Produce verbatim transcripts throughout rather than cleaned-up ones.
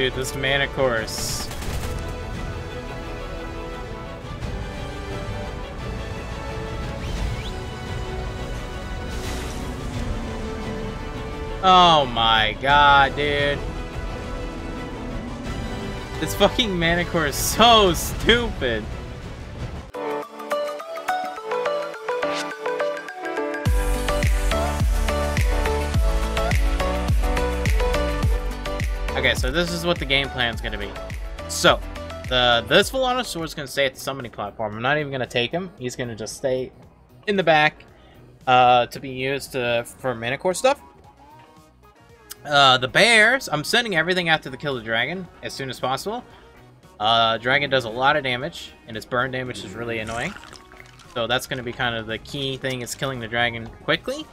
Dude, this Manticore. Oh my god, dude. This fucking Manticore is so stupid. Okay, so this is what the game plan is going to be. So, the this Velonasaur is going to stay at the summoning platform. I'm not even going to take him. He's going to just stay in the back uh, to be used to, for Manticore stuff. Uh, the bears, I'm sending everything out to the kill the dragon as soon as possible. Uh, dragon does a lot of damage, and its burn damage is really annoying. So that's going to be kind of the key thing, is killing the dragon quickly.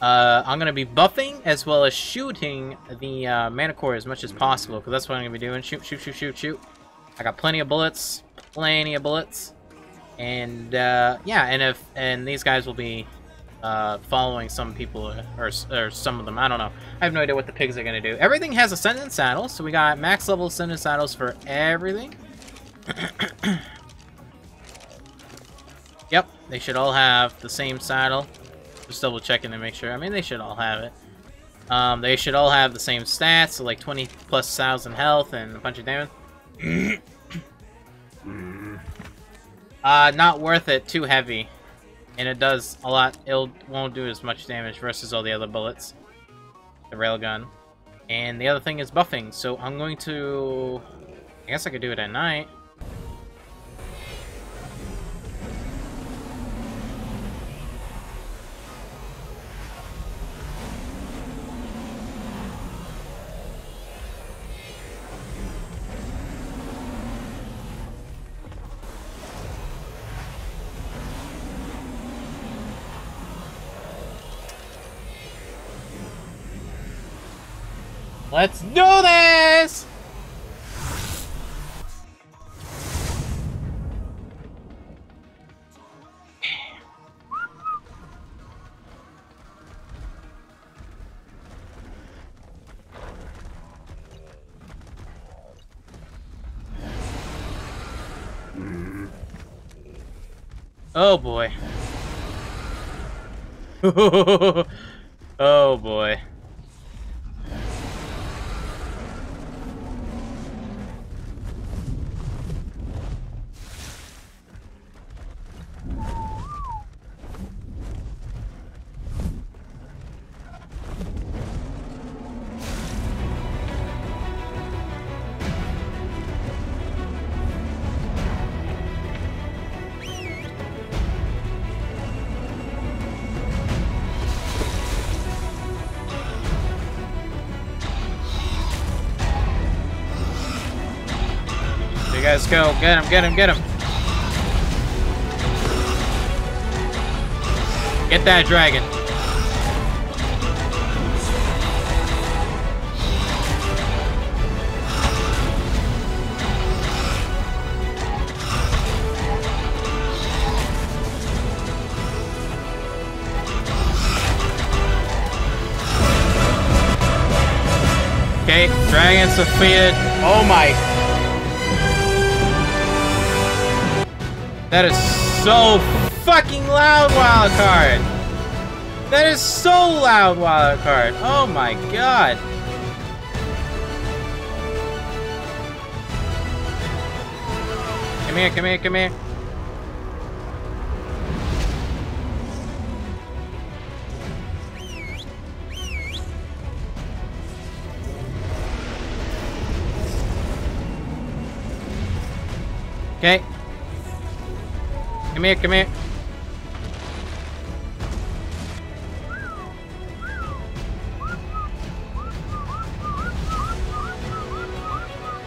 Uh, I'm going to be buffing as well as shooting the uh, Manticore as much as possible, because that's what I'm going to be doing. Shoot, shoot, shoot, shoot, shoot. I got plenty of bullets. Plenty of bullets. And, uh, yeah, and if and these guys will be... Uh, following some people, or, or some of them, I don't know. I have no idea what the pigs are going to do. Everything has Ascendant Saddles, so we got max level Ascendant Saddles for everything. Yep, they should all have the same saddle. Just double checking to make sure. I mean, they should all have it. Um, they should all have the same stats, so like twenty plus thousand health and a bunch of damage. Uh, not worth it, too heavy. And it does a lot, it won't do as much damage versus all the other bullets. The railgun. And the other thing is buffing, so I'm going to... I guess I could do it at night. Let's do this! Oh boy. Oh boy. Let's go. Get him, get him, get him. Get that dragon. Okay, dragon defeated. Oh my. That is so fucking loud, Wildcard! That is so loud, Wildcard! Oh my god! Come here, come here, come here! Okay. Come here, come here.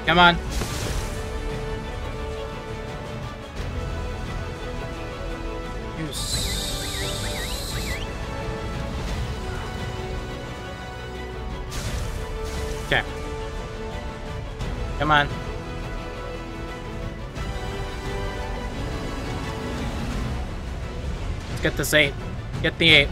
Come on. You s- Okay. Come on. Get this eight. Get the eight.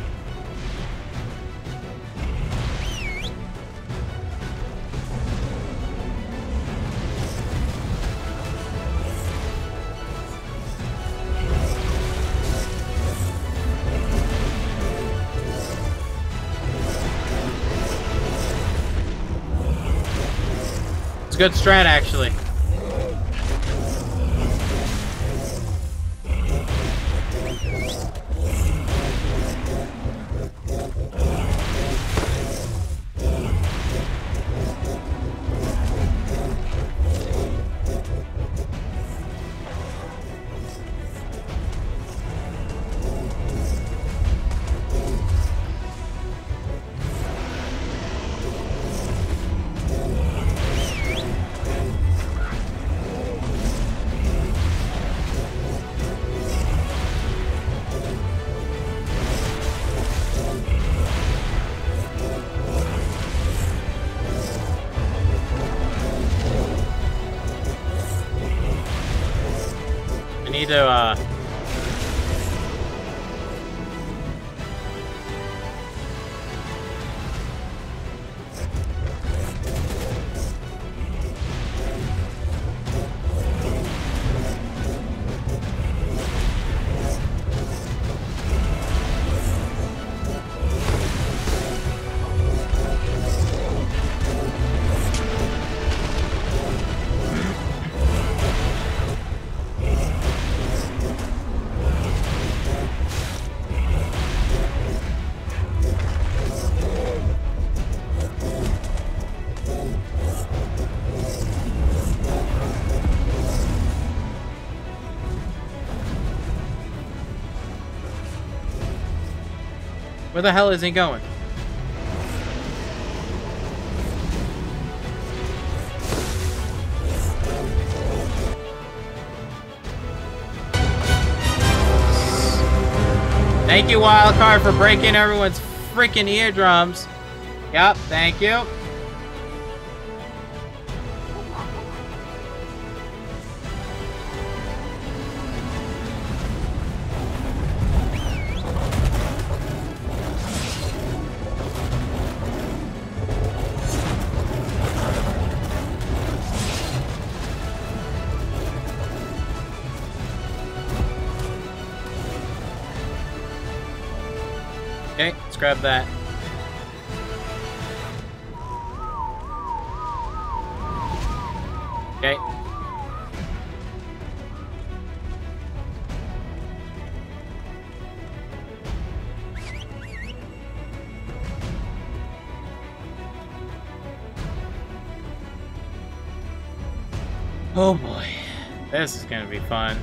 good strat, actually. Need to uh where the hell is he going? Thank you, Wildcard, for breaking everyone's freaking eardrums. Yep, thank you. Okay, let's grab that. Okay. Oh boy, this is gonna be fun.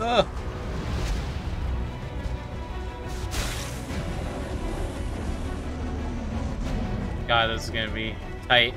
Ugh. God, this is gonna be tight.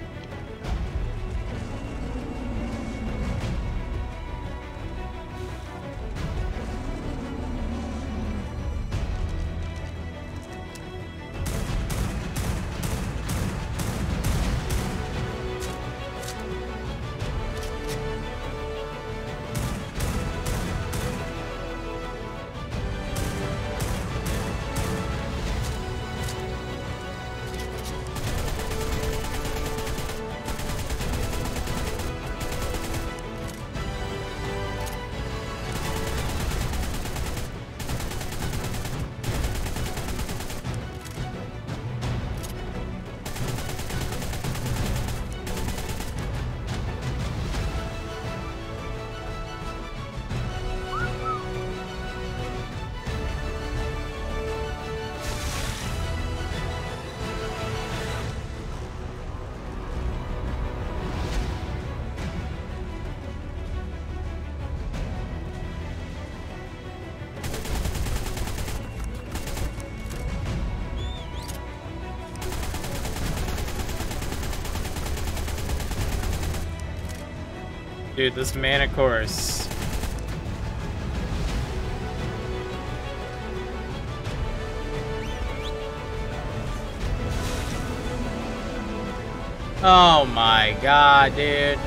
Dude, this Manticore is... Oh my god, dude.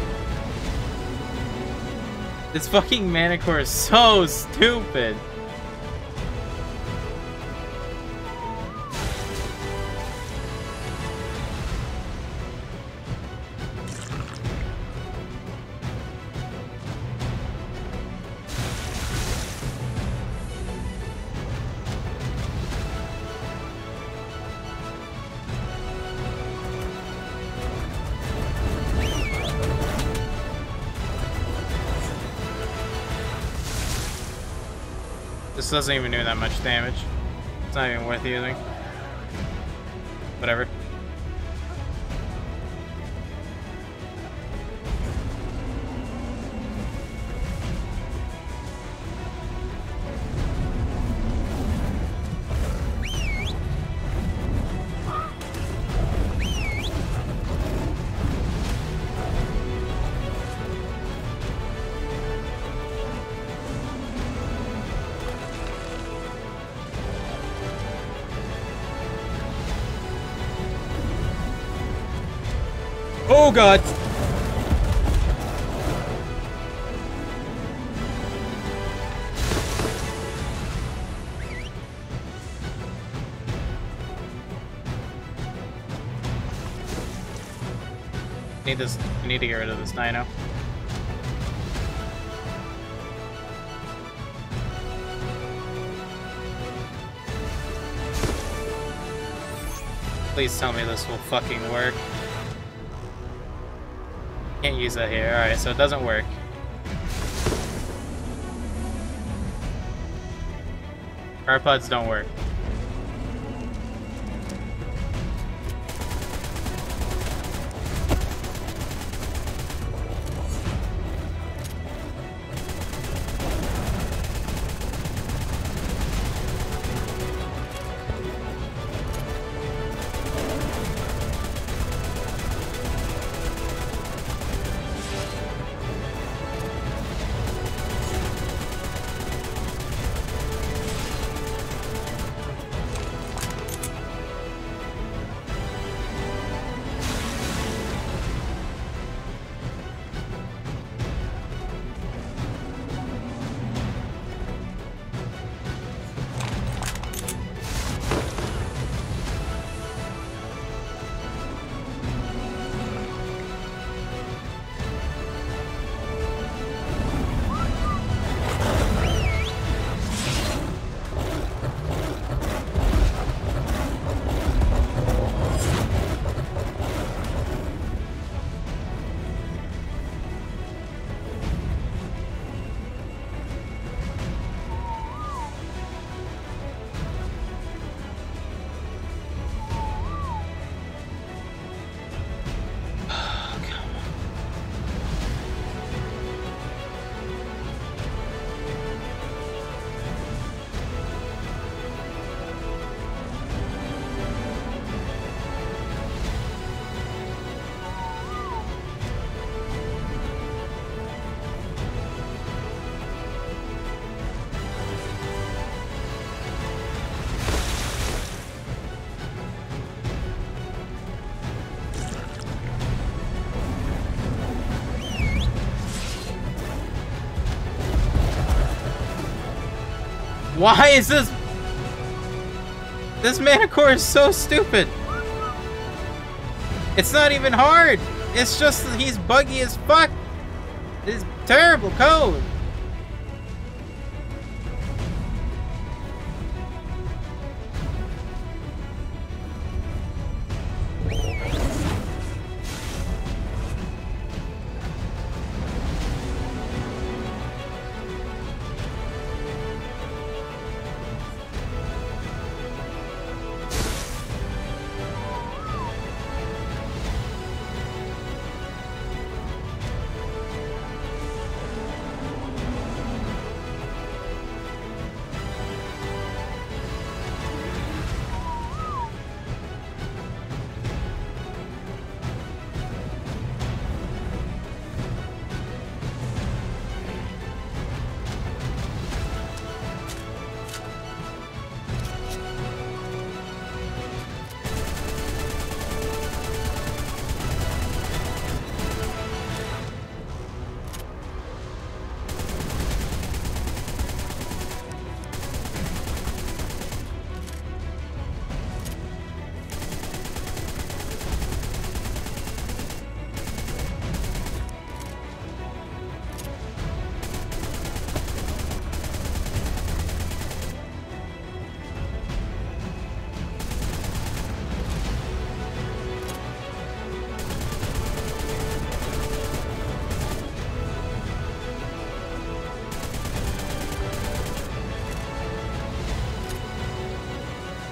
This fucking Manticore is so stupid. This doesn't even do that much damage. It's not even worth using. Whatever. Oh god! Need this. I need to get rid of this dino. Please tell me this will fucking work. Can't use that here. All right, so it doesn't work. Cryopods don't work. Why is this? This Manticore is so stupid. It's not even hard. It's just that he's buggy as fuck. It's terrible code.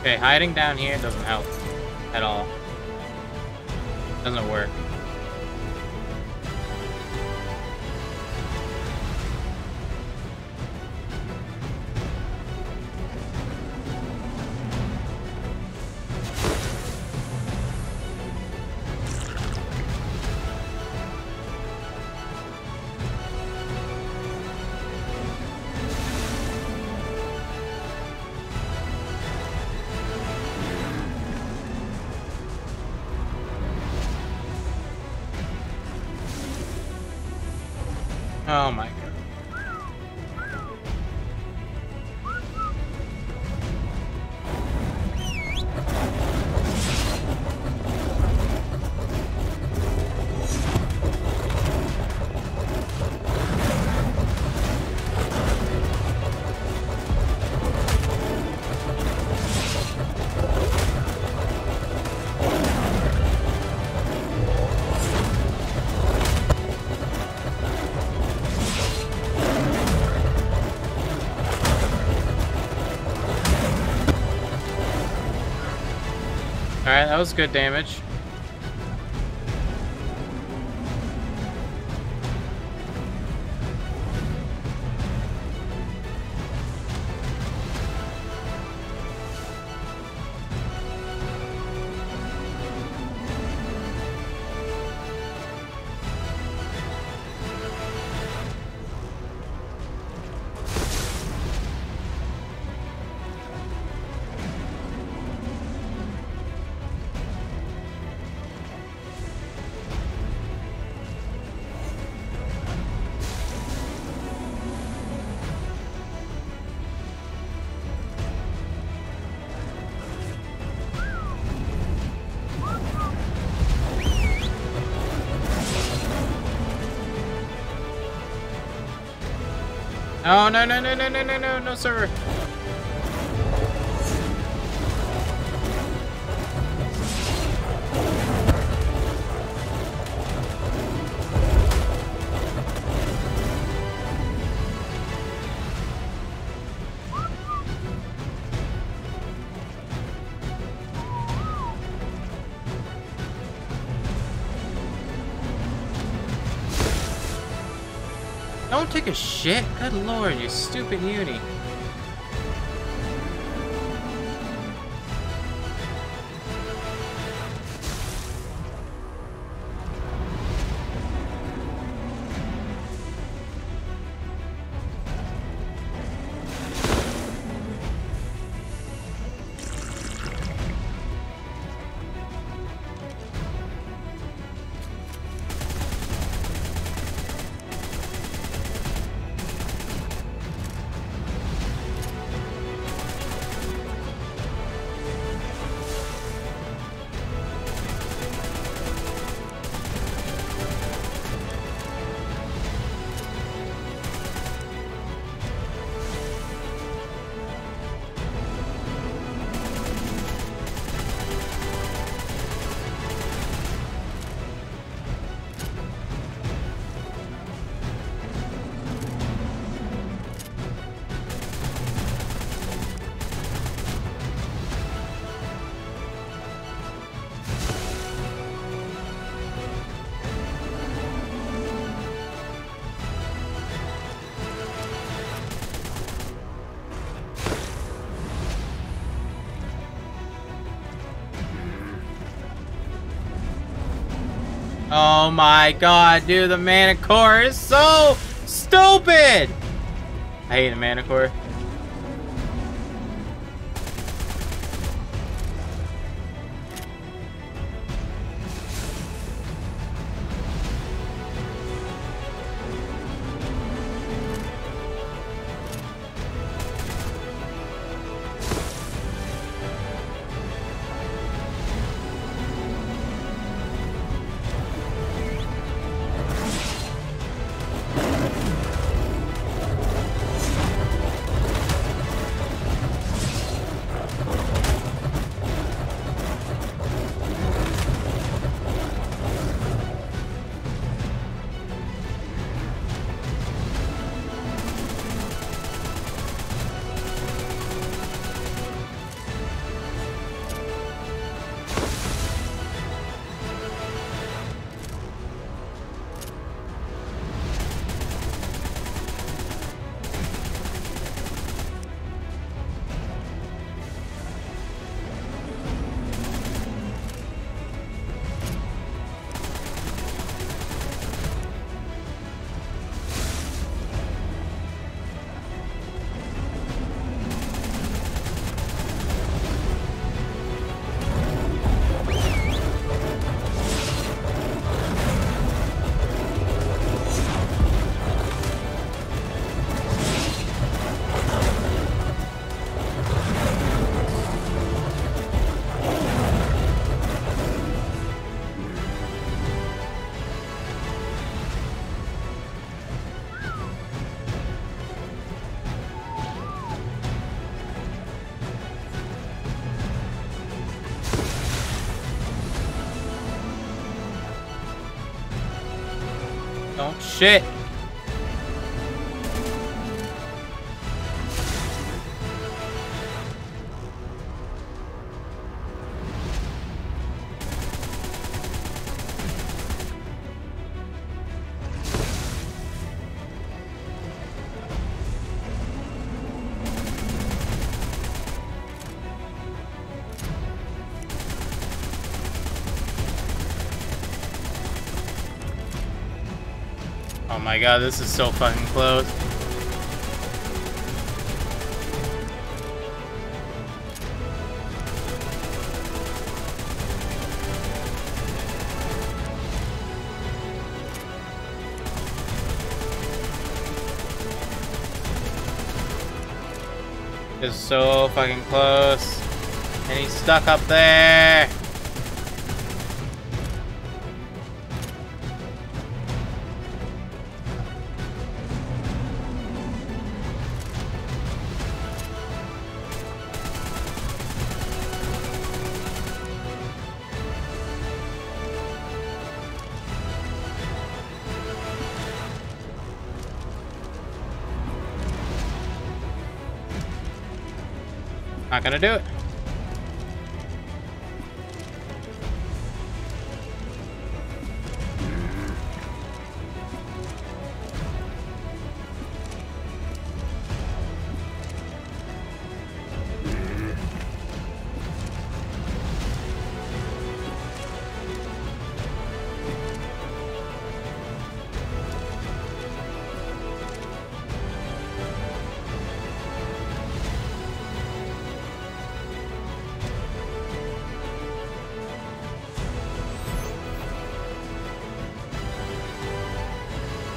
Okay, hiding down here doesn't help at all. Doesn't work. Oh my god. Alright, that was good damage. Oh, no, no, no, no, no, no, no, no, sir. Don't take a shit. Good lord, you stupid uni. Oh my god, dude, the Manticore is so stupid! I hate the Manticore. shit. Oh my god, this is so fucking close. It's so fucking close. And he's stuck up there. Not gonna do it.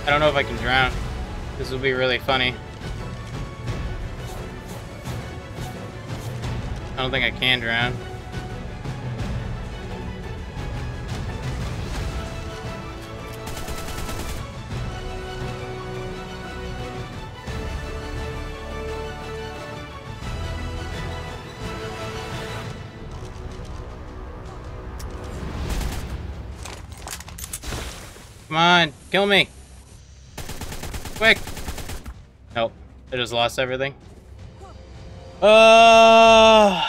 I don't know if I can drown. This will be really funny. I don't think I can drown. Come on, kill me. Quick! Nope. I just lost everything. Uh,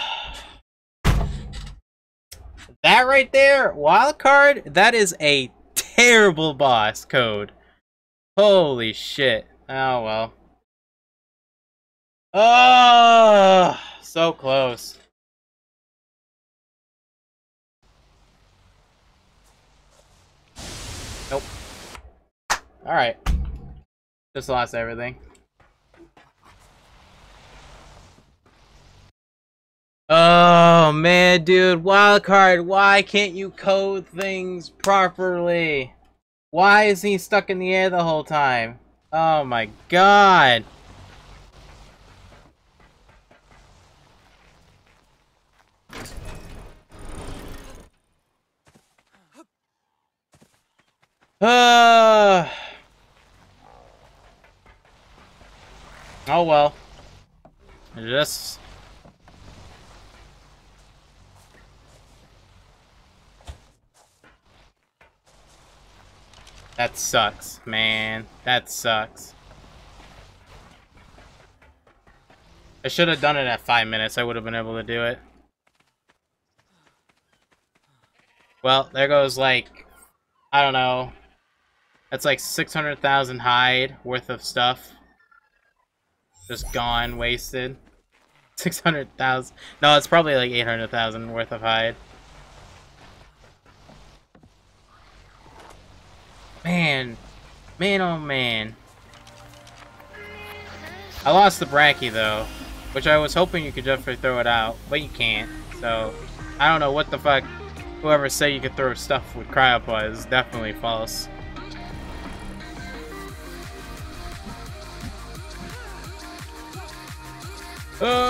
that right there, Wildcard, that is a terrible boss code. Holy shit. Oh well. Uh, so close. Nope. Alright. Just lost everything. Oh man, dude, Wildcard, why can't you code things properly? Why is he stuck in the air the whole time? Oh my god. Uh Oh well. Just that sucks, man. That sucks. I should have done it at five minutes. I would have been able to do it. Well, there goes like, I don't know. That's like six hundred thousand hide worth of stuff. Just gone, wasted. six hundred thousand. No, it's probably like eight hundred thousand worth of hide. Man. Man, oh man. I lost the Brachy though, which I was hoping you could just throw it out, but you can't. So, I don't know what the fuck. Whoever said you could throw stuff with Cryopods is definitely false. Oh!